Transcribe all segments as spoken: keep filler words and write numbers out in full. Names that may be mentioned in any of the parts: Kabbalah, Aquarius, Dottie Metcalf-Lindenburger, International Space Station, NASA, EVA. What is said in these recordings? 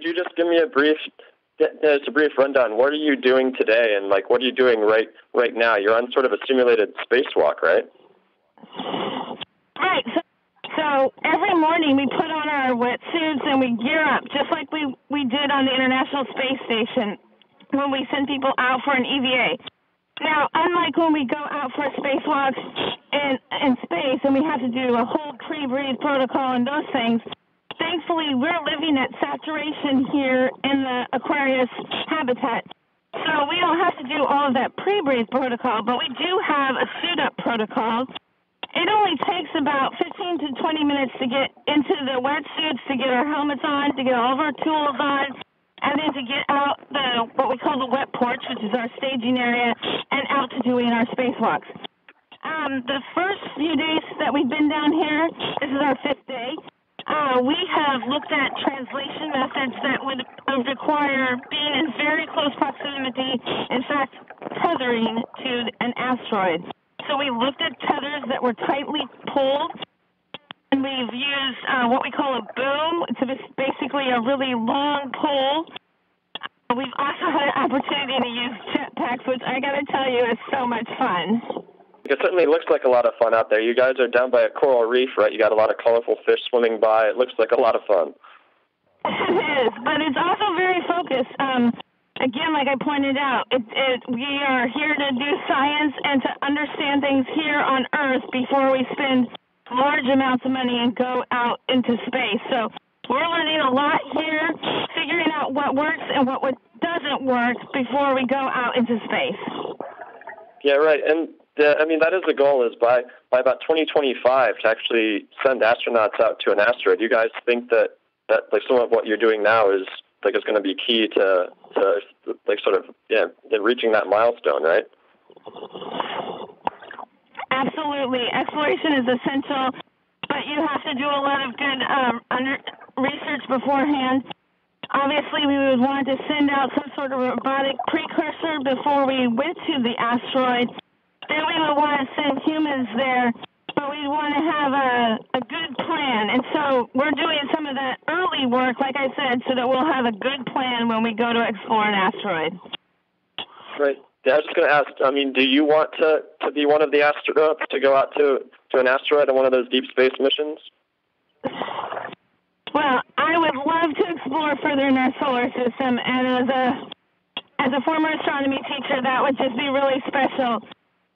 could you just give me a brief, just a brief rundown? What are you doing today, and like, what are you doing right right now? You're on sort of a simulated spacewalk, right? Right. So, so every morning we put on our wetsuits and we gear up, just like we we did on the International Space Station when we send people out for an E V A. Now, unlike when we go out for spacewalks in, in space and we have to do a whole pre-breathe protocol and those things, thankfully we're living at saturation here in the Aquarius habitat. So we don't have to do all of that pre-breathe protocol, but we do have a suit-up protocol. It only takes about fifteen to twenty minutes to get into the wetsuits, to get our helmets on, to get all of our tools on, and then to get out the what we call the wet porch, which is our staging area, and out to doing our spacewalks. Um, the first few days that we've been down here, this is our fifth day, uh, we have looked at translation methods that would require being in very close proximity, in fact, tethering to an asteroid. So we looked at tethers that were tightly pulled, and we've used uh, what we call a boom. It's basically a really long pole. We've also had an opportunity to use jetpacks, which I got to tell you is so much fun. It certainly looks like a lot of fun out there. You guys are down by a coral reef, right? You got a lot of colorful fish swimming by. It looks like a lot of fun. It is, but it's also very focused. Um, again, like I pointed out, it, it, we are here to do science and to understand things here on Earth before we spend large amounts of money and go out into space. So we're learning a lot here, figuring out what works and what doesn't work before we go out into space. Yeah, right. And uh, I mean, that is the goal, is by, by about twenty twenty-five to actually send astronauts out to an asteroid. You guys think that, that like some of what you're doing now is like is going to be key to, to like sort of yeah reaching that milestone, right? Absolutely. Exploration is essential, but you have to do a lot of good um, under research beforehand. Obviously, we would want to send out some sort of robotic precursor before we went to the asteroid. Then we would want to send humans there, but we'd want to have a, a good plan. And so we're doing some of that early work, like I said, so that we'll have a good plan when we go to explore an asteroid. Right. Yeah, I was just going to ask, I mean, do you want to, to be one of the astronauts to go out to, to an asteroid on one of those deep space missions? Well, I would love to explore further in our solar system, and as a, as a former astronomy teacher, that would just be really special.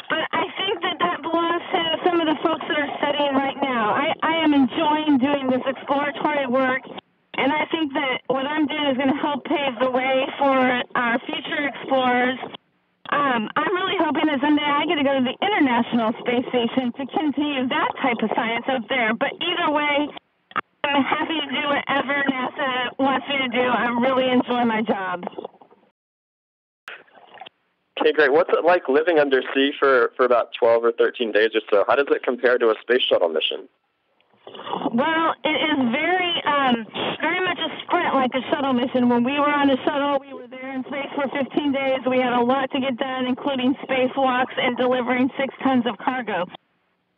But I think that that belongs to some of the folks that are studying right now. I, I am enjoying doing this exploratory work, and I think that what I'm doing is going to help pave the way for our future explorers. Um, I'm really hoping that someday I get to go to the International Space Station to continue that type of science out there. But either way, I'm happy to do whatever NASA wants me to do. I really enjoy my job. Okay, great. What's it like living undersea for, for about twelve or thirteen days or so? How does it compare to a space shuttle mission? Well, it is very, um, very much a sprint, like a shuttle mission. When we were on the shuttle, we were there in space for fifteen days. We had a lot to get done, including spacewalks and delivering six tons of cargo.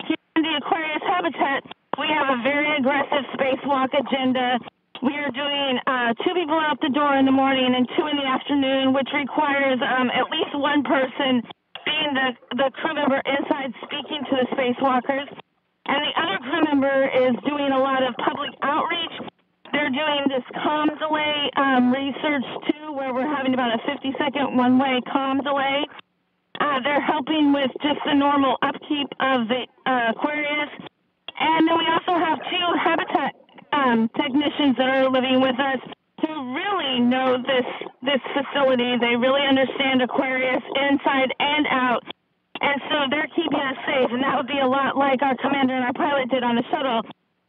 Here in the Aquarius habitat, we have a very aggressive spacewalk agenda. We are doing uh, two people out the door in the morning and two in the afternoon, which requires um, at least one person being the, the crew member inside speaking to the spacewalkers. And the other crew member is doing a lot of public outreach. They're doing this comm delay um, research, too, where we're having about a fifty-second one-way comm delay. Uh, they're helping with just the normal upkeep of the uh, Aquarius. And then we also have two habitat um, technicians that are living with us who really know this, this facility. They really understand Aquarius inside and out. And so they're keeping us safe, and that would be a lot like our commander and our pilot did on the shuttle,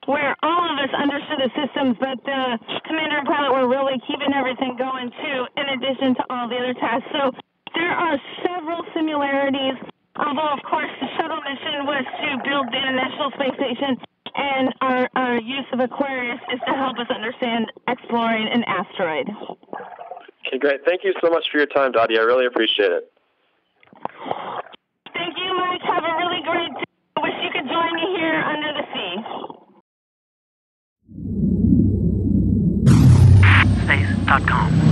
where all of us understood the systems, but the commander and pilot were really keeping everything going, too, in addition to all the other tasks. So there are several similarities, although, of course, the shuttle mission was to build the International Space Station, and our, our use of Aquarius is to help us understand exploring an asteroid. Okay, great. Thank you so much for your time, Dottie. I really appreciate it. Thank you, Mike. Have a really great day. I wish you could join me here under the sea. Space Dottie Metcalf Lindenburger dot com.